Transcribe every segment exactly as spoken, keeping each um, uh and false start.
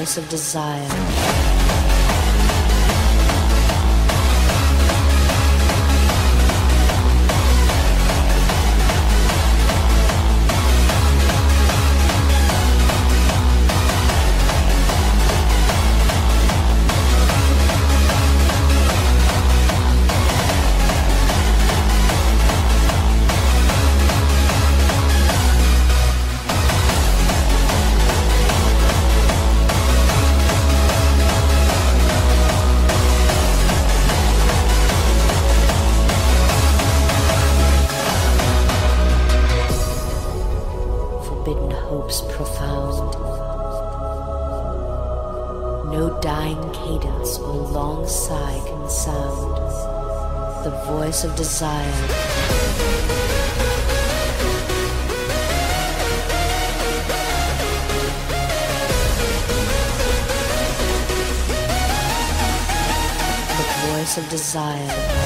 voice of desire. Hopes profound, no dying cadence or long sigh can sound the voice of desire. The voice of desire.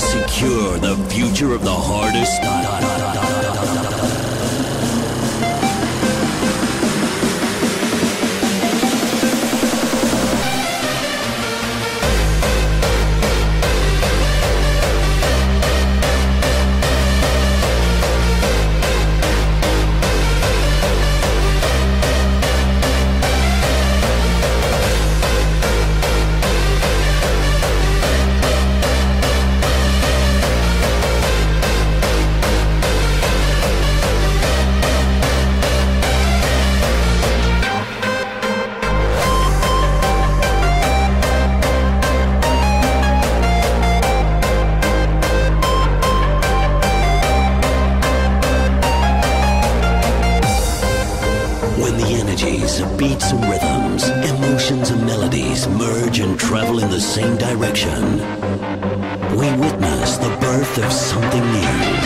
Secure the future of the hardest beats and rhythms, emotions and melodies merge and travel in the same direction. We witness the birth of something new.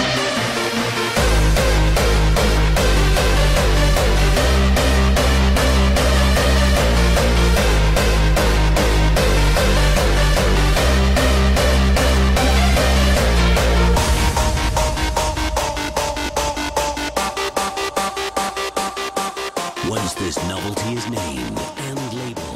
Once this novelty is named and labeled,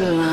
是啊。